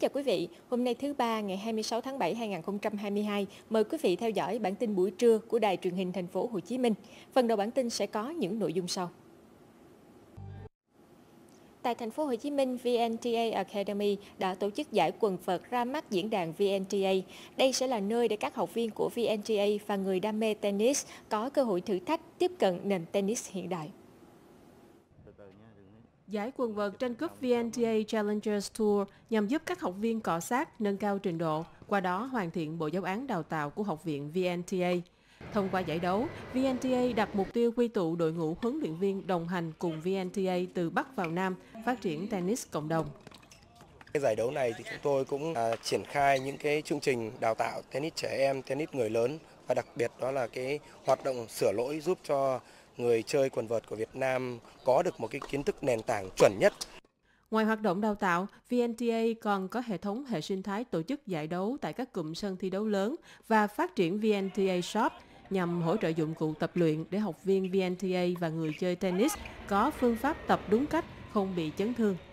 chào quý vị. Hôm nay thứ Ba ngày 26 tháng 7 2022, mời quý vị theo dõi bản tin buổi trưa của Đài Truyền hình Thành phố Hồ Chí Minh. Phần đầu bản tin sẽ có những nội dung sau. Tại thành phố Hồ Chí Minh, VNTA Academy đã tổ chức giải quần vợt ra mắt diễn đàn VNTA. Đây sẽ là nơi để các học viên của VNTA và người đam mê tennis có cơ hội thử thách tiếp cận nền tennis hiện đại. Giải quần vợt tranh cúp VNTA Challengers Tour nhằm giúp các học viên cọ sát, nâng cao trình độ, qua đó hoàn thiện bộ giáo án đào tạo của Học viện VNTA. Thông qua giải đấu, VNTA đặt mục tiêu quy tụ đội ngũ huấn luyện viên đồng hành cùng VNTA từ Bắc vào Nam, phát triển tennis cộng đồng. Cái giải đấu này thì chúng tôi cũng triển khai những cái chương trình đào tạo tennis trẻ em, tennis người lớn và đặc biệt đó là cái hoạt động sửa lỗi giúp cho người chơi quần vợt của Việt Nam có được một cái kiến thức nền tảng chuẩn nhất. Ngoài hoạt động đào tạo, VNTA còn có hệ thống hệ sinh thái tổ chức giải đấu tại các cụm sân thi đấu lớn và phát triển VNTA Shop nhằm hỗ trợ dụng cụ tập luyện để học viên VNTA và người chơi tennis có phương pháp tập đúng cách, không bị chấn thương.